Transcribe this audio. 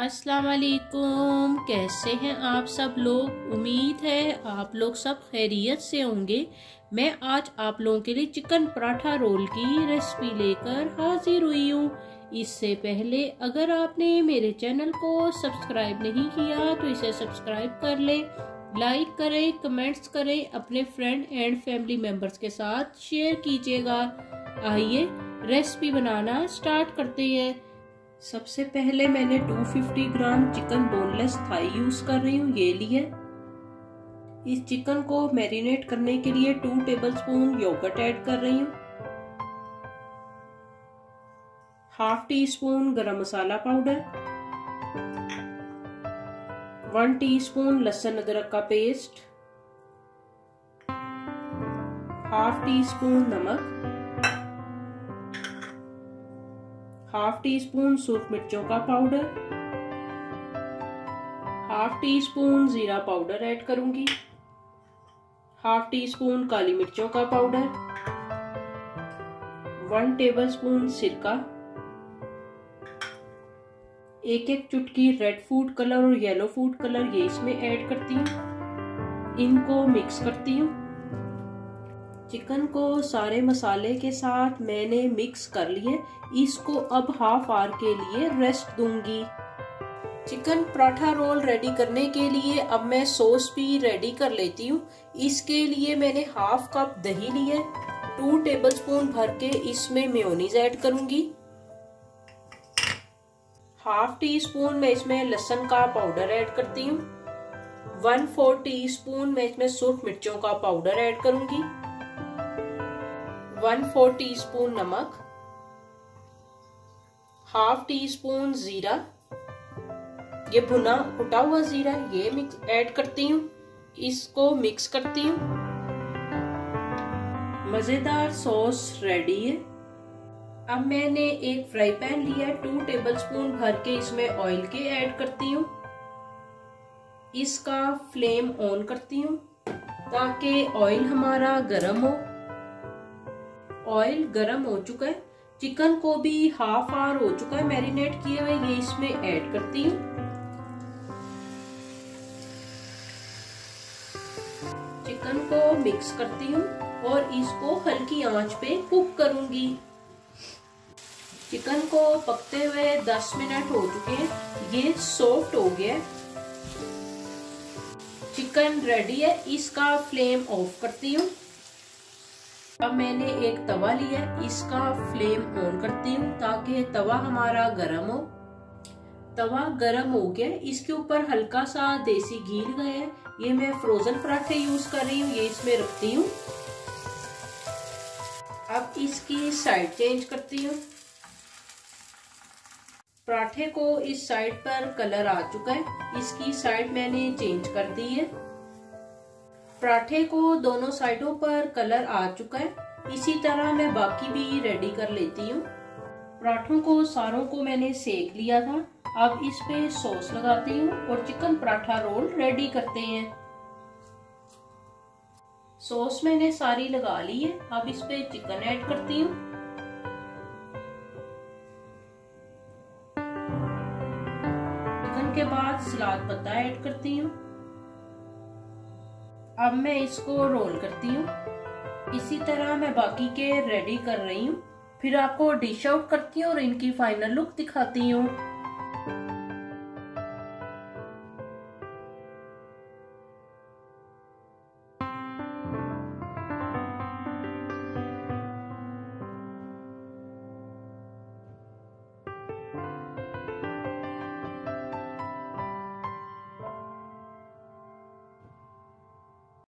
अस्सलाम वालेकुम, कैसे हैं आप सब लोग। उम्मीद है आप लोग सब खैरियत से होंगे। मैं आज आप लोगों के लिए चिकन पराठा रोल की रेसिपी लेकर हाजिर हुई हूँ। इससे पहले अगर आपने मेरे चैनल को सब्सक्राइब नहीं किया तो इसे सब्सक्राइब कर लें, लाइक करें, कमेंट्स करें, अपने फ्रेंड एंड फैमिली मेम्बर्स के साथ शेयर कीजिएगा। आइए रेसिपी बनाना स्टार्ट करते हैं। सबसे पहले मैंने 250 gram chicken boneless thigh use कर रही हूँ, ये लिए। इस चिकन को मैरिनेट करने के लिए 2 टेबलस्पून योगर्ट ऐड कर रही हूँ, हाफ टीस्पून गरम मसाला पाउडर, 1 टीस्पून लहसुन अदरक का पेस्ट, हाफ टीस्पून नमक, हाफ टी स्पून सूख मिर्चों का पाउडर, हाफ टी स्पून जीरा पाउडर ऐड करूंगी, हाफ टी स्पून काली मिर्चों का पाउडर, 1 टेबलस्पून सिरका, एक चुटकी रेड फूड कलर और येलो फूड कलर ये इसमें ऐड करती हूँ। इनको मिक्स करती हूँ। चिकन को सारे मसाले के साथ मैंने मिक्स कर लिए। इसको अब हाफ आवर के लिए रेस्ट दूंगी। चिकन पराठा रोल रेडी करने के लिए अब मैं सॉस भी रेडी कर लेती हूँ। इसके लिए मैंने हाफ कप दही ली है, 2 टेबलस्पून भर के इसमें मेयोनीज ऐड करूंगी, हाफ टी स्पून मैं इसमें लहसुन का पाउडर ऐड करती हूँ, 1/4 टीस्पून मैं इसमें सूख मिर्चों का पाउडर ऐड करूंगी, 1/4 टीस्पून नमक, हाफ टी स्पून जीरा, ये भुना कुटा हुआ जीरा ये मिक्स ऐड करती हूँ। इसको मिक्स करती हूँ। मजेदार सॉस रेडी है। अब मैंने एक फ्राई पैन लिया, 2 टेबलस्पून भर के इसमें ऑयल के ऐड करती हूँ। इसका फ्लेम ऑन करती हूँ ताकि ऑयल हमारा गर्म हो। ऑयल गरम हो चुका है। चिकन को भी हाफ आवर हो चुका है मैरिनेट किए हुए, ये इसमें ऐड करती हूँ। चिकन को मिक्स करती हूँ और इसको हल्की आंच पे कुक करूंगी। चिकन को पकते हुए 10 मिनट हो चुके हैं, ये सॉफ्ट हो गया। चिकन रेडी है। इसका फ्लेम ऑफ करती हूँ। अब मैंने एक तवा लिया, इसका फ्लेम ऑन करती हूँ ताकि तवा हमारा गरम हो। तवा गरम हो गया, इसके ऊपर हल्का सा देसी घी लगाया है। ये मैं फ्रोजन पराठे यूज कर रही हूँ, ये इसमें रखती हूँ। अब इसकी साइड चेंज करती हूँ। पराठे को इस साइड पर कलर आ चुका है, इसकी साइड मैंने चेंज कर दी है। पराठे को दोनों साइडों पर कलर आ चुका है। इसी तरह मैं बाकी भी रेडी कर लेती हूँ। पराठों को सारों को मैंने सेक लिया था। अब इस पे सॉस लगाती हूँ और चिकन पराठा रोल रेडी करते हैं। सॉस मैंने सारी लगा ली है। अब इस पे चिकन ऐड करती हूँ। चिकन के बाद सलाद पत्ता ऐड करती हूँ। अब मैं इसको रोल करती हूँ। इसी तरह मैं बाकी के रेडी कर रही हूँ, फिर आपको डिश आउट करती हूँ और इनकी फाइनल लुक दिखाती हूँ।